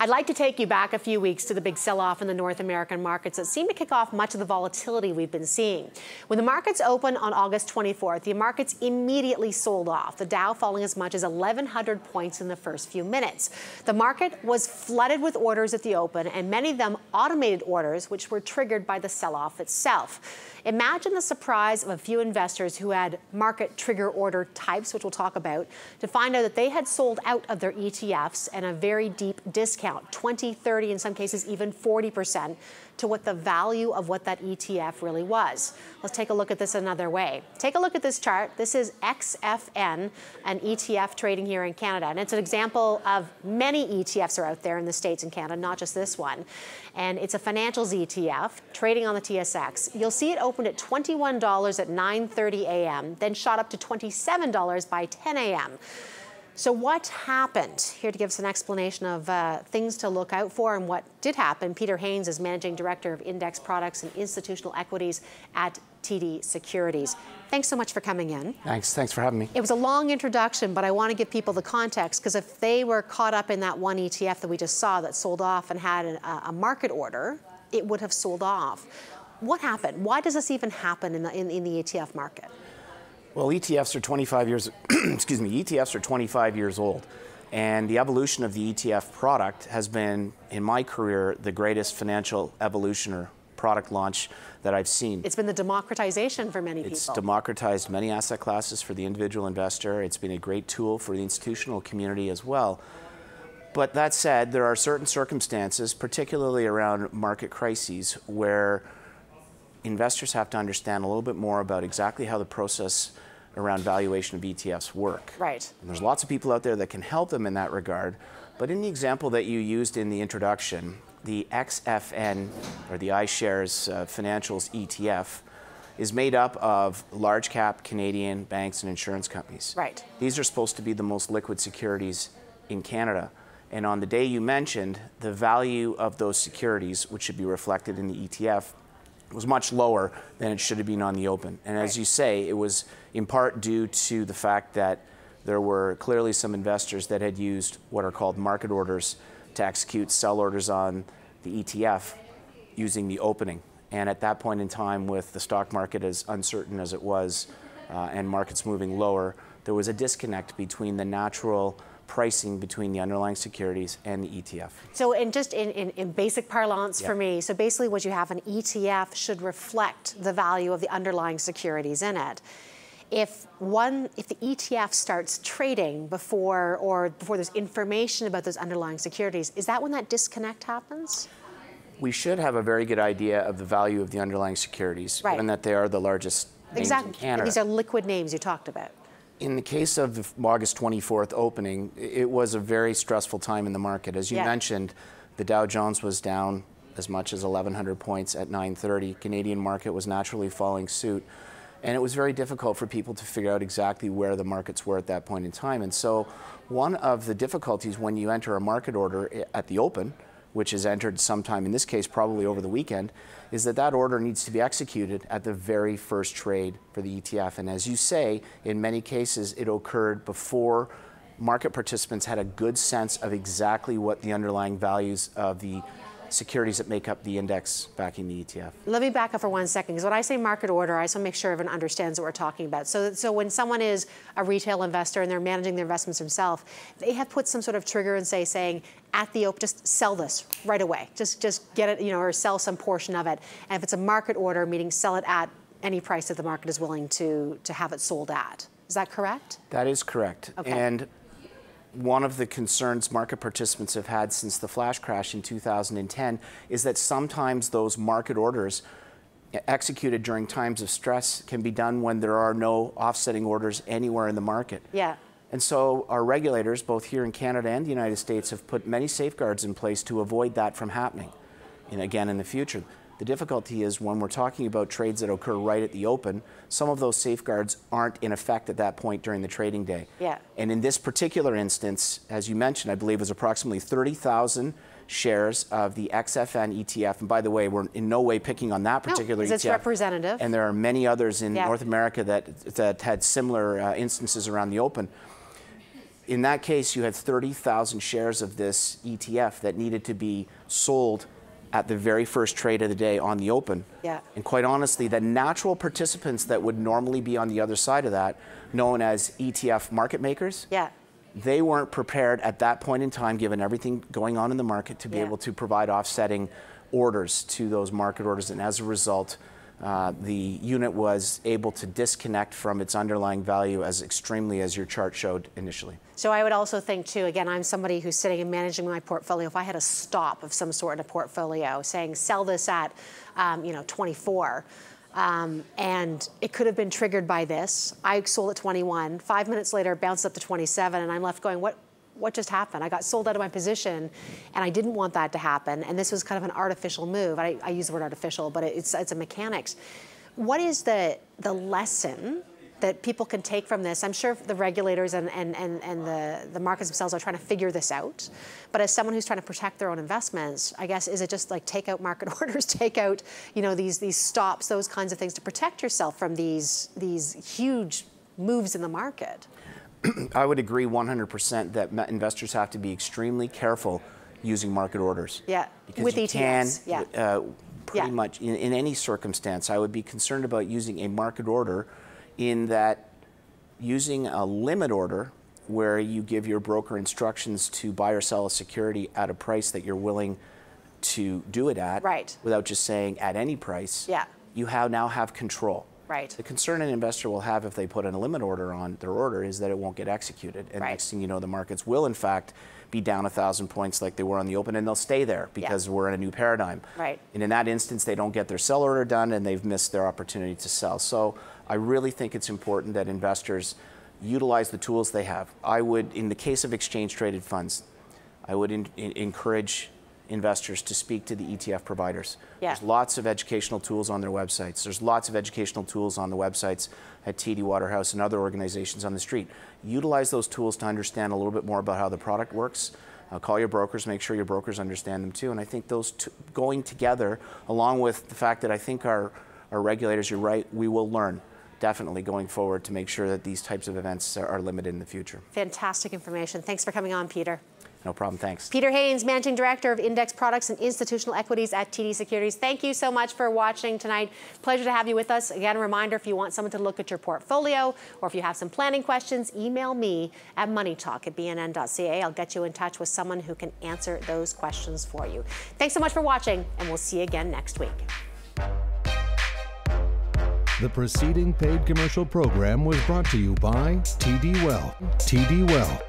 I'd like to take you back a few weeks to the big sell-off in the North American markets that seemed to kick off much of the volatility we've been seeing. When the markets opened on August 24th, the markets immediately sold off, the Dow falling as much as 1,100 points in the first few minutes. The market was flooded with orders at the open, and many of them automated orders, which were triggered by the sell-off itself. Imagine the surprise of a few investors who had market trigger order types, which we'll talk about, to find out that they had sold out of their ETFs at a very deep discount, 20, 30, in some cases even 40%, to what the value of what that ETF really was. Let's take a look at this another way. Take a look at this chart. This is XFN, an ETF trading here in Canada. And it's an example of many ETFs are out there in the States and Canada, not just this one. And it's a financials ETF trading on the TSX. You'll see it opened at $21 at 9:30 a.m., then shot up to $27 by 10 a.m. So what happened? Here to give us an explanation of things to look out for and what did happen, Peter Haynes is Managing Director of Index Products and Institutional Equities at TD Securities. Thanks so much for coming in. Thanks for having me. It was a long introduction, but I want to give people the context, because if they were caught up in that one ETF that we just saw that sold off and had a market order, it would have sold off. What happened? Why does this even happen in the ETF market? Well, ETFs are 25 years, excuse me, ETFs are 25 years old, and the evolution of the ETF product has been, in my career, the greatest financial evolution or product launch that I've seen. It's been the democratization for many people. It's democratized many asset classes for the individual investor. It's been a great tool for the institutional community as well. But that said, there are certain circumstances, particularly around market crises, where investors have to understand a little bit more about exactly how the process around valuation of ETFs work. Right. And there's lots of people out there that can help them in that regard. But in the example that you used in the introduction, the XFN, or the iShares Financials ETF, is made up of large cap Canadian banks and insurance companies. Right. These are supposed to be the most liquid securities in Canada. And on the day you mentioned, the value of those securities, which should be reflected in the ETF, was much lower than it should have been on the open. And as you say, it was in part due to the fact that there were clearly some investors that had used what are called market orders to execute sell orders on the ETF using the opening. And at that point in time, with the stock market as uncertain as it was and markets moving lower, there was a disconnect between the natural pricing between the underlying securities and the ETF. So in basic parlance for me, so basically what you have, an ETF should reflect the value of the underlying securities in it. If the ETF starts trading before there's information about those underlying securities, is that when that disconnect happens? We should have a very good idea of the value of the underlying securities, given that they are the largest names in Canada. And these are liquid names you talked about. In the case of the August 24th opening, it was a very stressful time in the market. As you mentioned, the Dow Jones was down as much as 1,100 points at 9:30. Canadian market was naturally following suit. And it was very difficult for people to figure out exactly where the markets were at that point in time. And so one of the difficulties when you enter a market order at the open, which is entered sometime, in this case probably over the weekend, is that that order needs to be executed at the very first trade for the ETF. And as you say, in many cases it occurred before market participants had a good sense of exactly what the underlying values of the securities that make up the index backing the ETF. Let me back up for one second, because when I say market order, I just want to make sure everyone understands what we're talking about. So when someone is a retail investor and they're managing their investments themselves, they have put some sort of trigger and saying at the open, just sell this right away. Just get it, you know, or sell some portion of it. And if it's a market order, meaning sell it at any price that the market is willing to have it sold at. Is that correct? That is correct. Okay. And one of the concerns market participants have had since the flash crash in 2010 is that sometimes those market orders executed during times of stress can be done when there are no offsetting orders anywhere in the market. Yeah. And so our regulators, both here in Canada and the United States, have put many safeguards in place to avoid that from happening, and again in the future. The difficulty is when we're talking about trades that occur right at the open, some of those safeguards aren't in effect at that point during the trading day. Yeah. And in this particular instance, as you mentioned, I believe it was approximately 30,000 shares of the XFN ETF. And by the way, we're in no way picking on that particular ETF. It's representative. And there are many others in North America that had similar instances around the open. in that case, you had 30,000 shares of this ETF that needed to be sold at the very first trade of the day on the open. Yeah. And quite honestly, the natural participants that would normally be on the other side of that, known as ETF market makers, yeah, they weren't prepared at that point in time, given everything going on in the market, to be yeah, able to provide offsetting orders to those market orders. And as a result, the unit was able to disconnect from its underlying value as extremely as your chart showed initially. So I would also think too, again, I'm somebody who's sitting and managing my portfolio. If I had a stop of some sort in a portfolio saying sell this at, you know, 24, and it could have been triggered by this. I sold at 21. 5 minutes later, bounced up to 27, and I'm left going, what just happened? I got sold out of my position, and I didn't want that to happen. And this was kind of an artificial move. I use the word artificial, but it's a mechanics. What is the lesson that people can take from this? I'm sure the regulators and the markets themselves are trying to figure this out. But as someone who's trying to protect their own investments, I guess, is it just like take out market orders, take out, you know, these stops, those kinds of things to protect yourself from these huge moves in the market? I would agree 100% that investors have to be extremely careful using market orders. Yeah, because with ETFs. Yeah. Pretty much in any circumstance, I would be concerned about using a market order, in that using a limit order where you give your broker instructions to buy or sell a security at a price that you're willing to do it at, right, without just saying at any price, yeah, you now have control. Right. The concern an investor will have if they put in a limit order on their order is that it won't get executed. And right, next thing you know, the markets will, in fact, be down 1,000 points like they were on the open, and they'll stay there because yeah, we're in a new paradigm. Right. And in that instance, they don't get their sell order done, and they've missed their opportunity to sell. So I really think it's important that investors utilize the tools they have. I would, in the case of exchange-traded funds, I would encourage investors to speak to the ETF providers. Yeah. There's lots of educational tools on their websites. There's lots of educational tools on the websites at TD Waterhouse and other organizations on the street. Utilize those tools to understand a little bit more about how the product works. Call your brokers, make sure your brokers understand them too. And I think those two going together, along with the fact that I think our regulators, you're right, we will learn definitely going forward to make sure that these types of events are limited in the future. Fantastic information. Thanks for coming on, Peter. No problem, thanks. Peter Haynes, Managing Director of Index Products and Institutional Equities at TD Securities. Thank you so much for watching tonight. Pleasure to have you with us. Again, a reminder, if you want someone to look at your portfolio or if you have some planning questions, email me at moneytalk@bnn.ca. I'll get you in touch with someone who can answer those questions for you. Thanks so much for watching, and we'll see you again next week. The preceding paid commercial program was brought to you by TD Wealth. TD Wealth.